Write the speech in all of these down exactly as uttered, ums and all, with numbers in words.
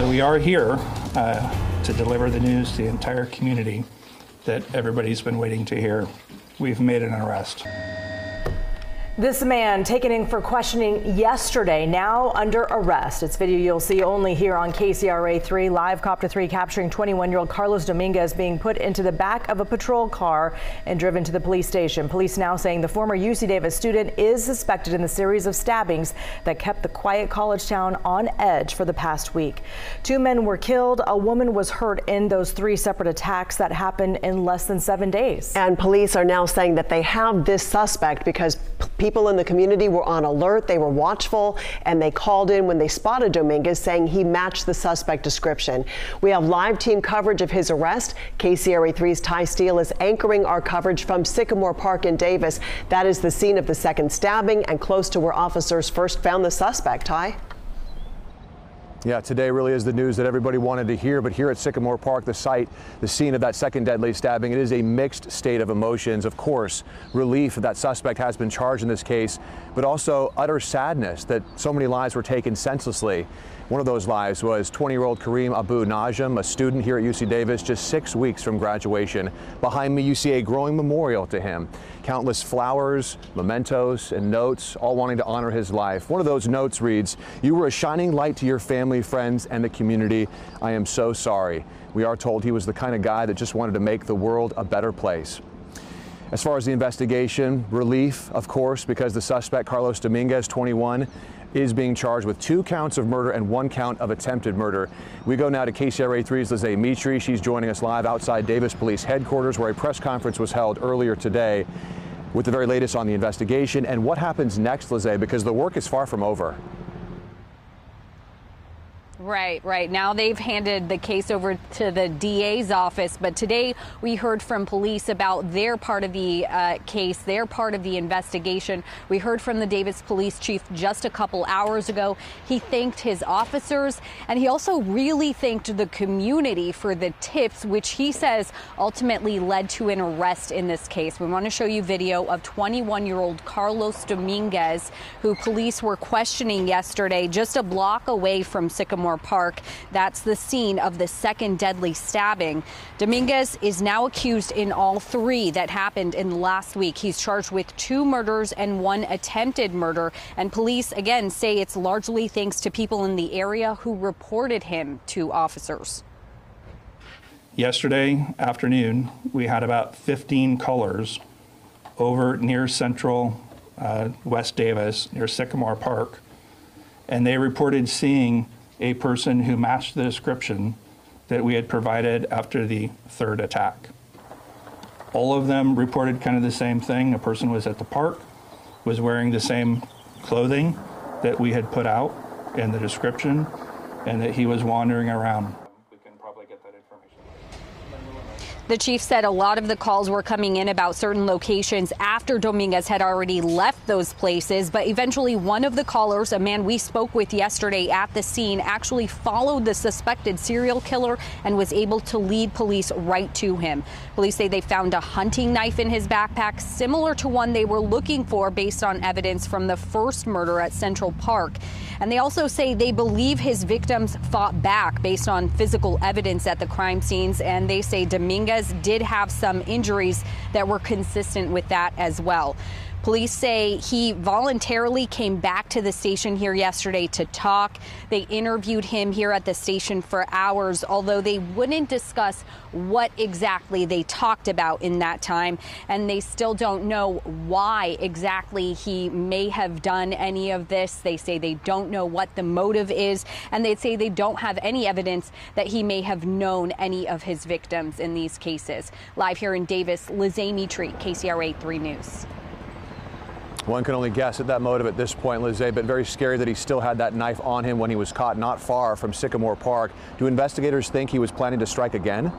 So we are here uh, to deliver the news to the entire community that everybody's been waiting to hear. We've made an arrest. This man taken in for questioning yesterday, now under arrest. It's video you'll see only here on K C R A three. Live Copter three capturing twenty-one-year-old Carlos Dominguez being put into the back of a patrol car and driven to the police station. Police now saying the former U C Davis student is suspected in the series of stabbings that kept the quiet college town on edge for the past week. Two men were killed. A woman was hurt in those three separate attacks that happened in less than seven days. And police are now saying that they have this suspect because people People in the community were on alert, they were watchful, and they called in when they spotted Dominguez, saying he matched the suspect description. We have live team coverage of his arrest. K C R A three's Ty Steele is anchoring our coverage from Sycamore Park in Davis. That is the scene of the second stabbing and close to where officers first found the suspect. Ty? Yeah, today really is the news that everybody wanted to hear, but here at Sycamore Park, the site, the scene of that second deadly stabbing, it is a mixed state of emotions. Of course, relief that suspect has been charged in this case, but also utter sadness that so many lives were taken senselessly. One of those lives was twenty-year-old Karim Abou Najm, a student here at U C Davis, just six weeks from graduation. Behind me, you see a growing memorial to him. Countless flowers, mementos, and notes, all wanting to honor his life. One of those notes reads, "You were a shining light to your family, friends, and the community. I am so sorry." We are told he was the kind of guy that just wanted to make the world a better place. As far as the investigation, relief, of course, because the suspect, Carlos Dominguez, twenty-one, is being charged with two counts of murder and one count of attempted murder. We go now to K C R A three's Lizzie Mitri. She's joining us live outside Davis Police Headquarters, where a press conference was held earlier today with the very latest on the investigation and what happens next, Lizzie, because the work is far from over. Right, right. Now they've handed the case over to the D A's office, but today we heard from police about their part of the uh, case, their part of the investigation. We heard from the Davis police chief just a couple hours ago. He thanked his officers, and he also really thanked the community for the tips, which he says ultimately led to an arrest in this case. We want to show you video of twenty-one-year-old Carlos Dominguez, who police were questioning yesterday just a block away from Sycamore Park. That's the scene of the second deadly stabbing. Dominguez is now accused in all three that happened in last week. He's charged with two murders and one attempted murder. And police again say it's largely thanks to people in the area who reported him to officers. Yesterday afternoon, we had about fifteen callers over near Central uh, West Davis, near Sycamore Park, and they reported seeing a person who matched the description that we had provided after the third attack. All of them reported kind of the same thing. A person was at the park, was wearing the same clothing that we had put out in the description, and that he was wandering around. The chief said a lot of the calls were coming in about certain locations after Dominguez had already left those places, but eventually one of the callers, a man we spoke with yesterday at the scene, actually followed the suspected serial killer and was able to lead police right to him. Police say they found a hunting knife in his backpack, similar to one they were looking for based on evidence from the first murder at Central Park. And they also say they believe his victims fought back based on physical evidence at the crime scenes, and they say Dominguez did have some injuries that were consistent with that as well. Police say he voluntarily came back to the station here yesterday to talk. They interviewed him here at the station for hours, although they wouldn't discuss what exactly they talked about in that time. And they still don't know why exactly he may have done any of this. They say they don't know what the motive is, and they say they don't have any evidence that he may have known any of his victims in these cases. Live here in Davis, Lizzie Mitri, K C R A three News. One can only guess at that motive at this point, Lizzie, but very scary that he still had that knife on him when he was caught not far from Sycamore Park. Do investigators think he was planning to strike again?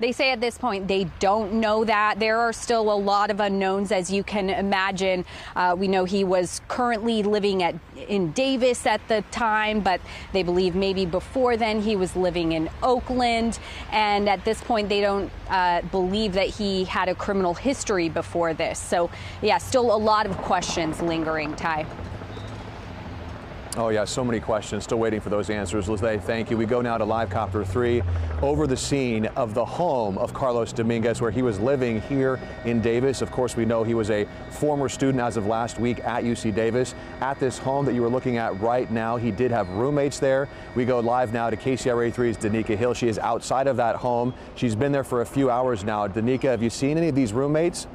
They say at this point they don't know that. There are still a lot of unknowns, as you can imagine. Uh, we know he was currently living at in Davis at the time, but they believe maybe before then he was living in Oakland. And at this point, they don't uh, believe that he had a criminal history before this. So, yeah, still a lot of questions lingering, Ty. Oh yeah, so many questions. Still waiting for those answers. Lizzie, thank you. We go now to Live Copter three over the scene of the home of Carlos Dominguez, where he was living here in Davis. Of course, we know he was a former student as of last week at U C Davis. At this home that you were looking at right now, he did have roommates there. We go live now to K C R A three's Danica Hill. She is outside of that home. She's been there for a few hours now. Danica, have you seen any of these roommates?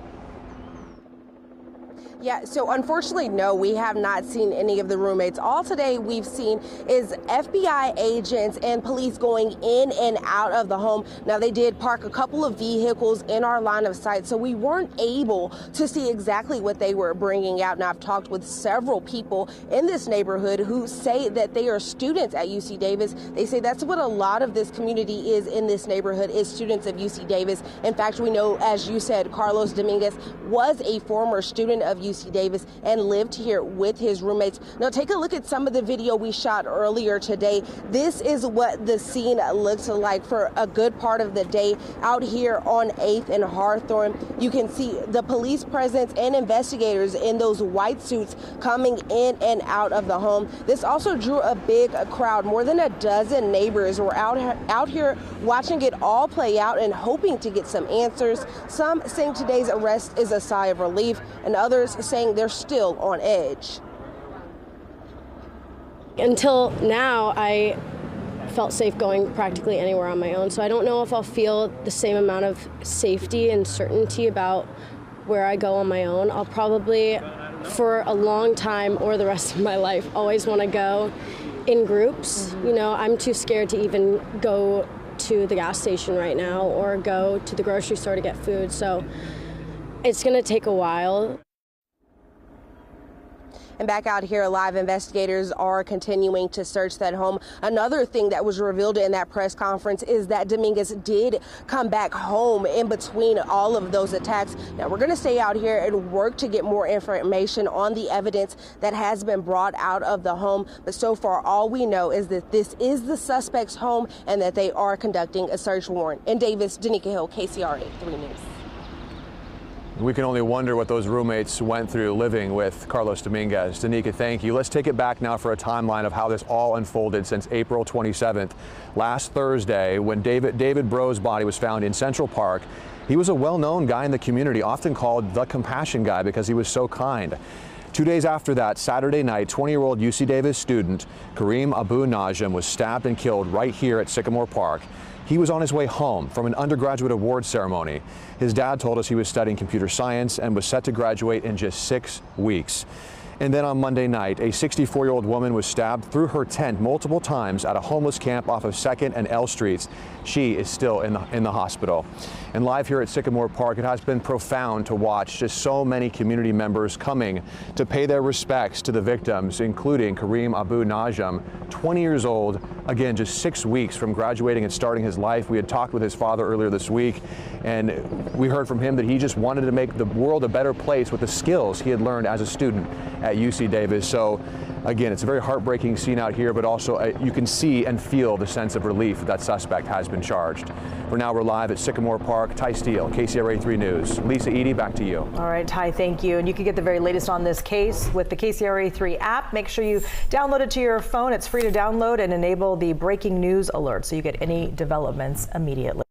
Yeah, so unfortunately, no, we have not seen any of the roommates. All today we've seen is F B I agents and police going in and out of the home. Now, they did park a couple of vehicles in our line of sight, so we weren't able to see exactly what they were bringing out. Now, I've talked with several people in this neighborhood who say that they are students at U C Davis. They say that's what a lot of this community is in this neighborhood, is students of U C Davis. In fact, we know, as you said, Carlos Dominguez was a former student of U C Davis and lived here with his roommates. Now take a look at some of the video we shot earlier today. This is what the scene looks like for a good part of the day out here on eighth and Hawthorne. You can see the police presence and investigators in those white suits coming in and out of the home. This also drew a big crowd. More than a dozen neighbors were out, out here watching it all play out and hoping to get some answers. Some saying today's arrest is a sigh of relief, and others saying they're still on edge. Until now, I felt safe going practically anywhere on my own, so I don't know if I'll feel the same amount of safety and certainty about where I go on my own. I'll probably, for a long time or the rest of my life, always want to go in groups. Mm-hmm. You know, I'm too scared to even go to the gas station right now or go to the grocery store to get food, so it's going to take a while. And back out here live, investigators are continuing to search that home. Another thing that was revealed in that press conference is that Dominguez did come back home in between all of those attacks. Now, we're going to stay out here and work to get more information on the evidence that has been brought out of the home. But so far, all we know is that this is the suspect's home and that they are conducting a search warrant. In Davis, Danica Hill, K C R A three News. We can only wonder what those roommates went through living with Carlos Dominguez. Danica, thank you. Let's take it back now for a timeline of how this all unfolded since April twenty-seventh, last Thursday, when David, David Bro's body was found in Central Park. He was a well-known guy in the community, often called the Compassion Guy because he was so kind. Two days after that, Saturday night, twenty-year-old U C Davis student Karim Abou Najm was stabbed and killed right here at Sycamore Park. He was on his way home from an undergraduate award ceremony. His dad told us he was studying computer science and was set to graduate in just six weeks. And then on Monday night, a sixty-four-year-old woman was stabbed through her tent multiple times at a homeless camp off of second and L Streets. She is still in the, in the hospital. And live here at Sycamore Park, it has been profound to watch just so many community members coming to pay their respects to the victims, including Karim Abou Najm, twenty years old, again, just six weeks from graduating and starting his life. We had talked with his father earlier this week, and we heard from him that he just wanted to make the world a better place with the skills he had learned as a student at U C Davis. So again, it's a very heartbreaking scene out here, but also uh, you can see and feel the sense of relief that, that suspect has been charged. For now, we're live at Sycamore Park. Ty Steele, K C R A three News. Lisa, Edie, back to you. All right, Ty, thank you. And you can get the very latest on this case with the K C R A three app. Make sure you download it to your phone. It's free to download and enable the breaking news alert so you get any developments immediately.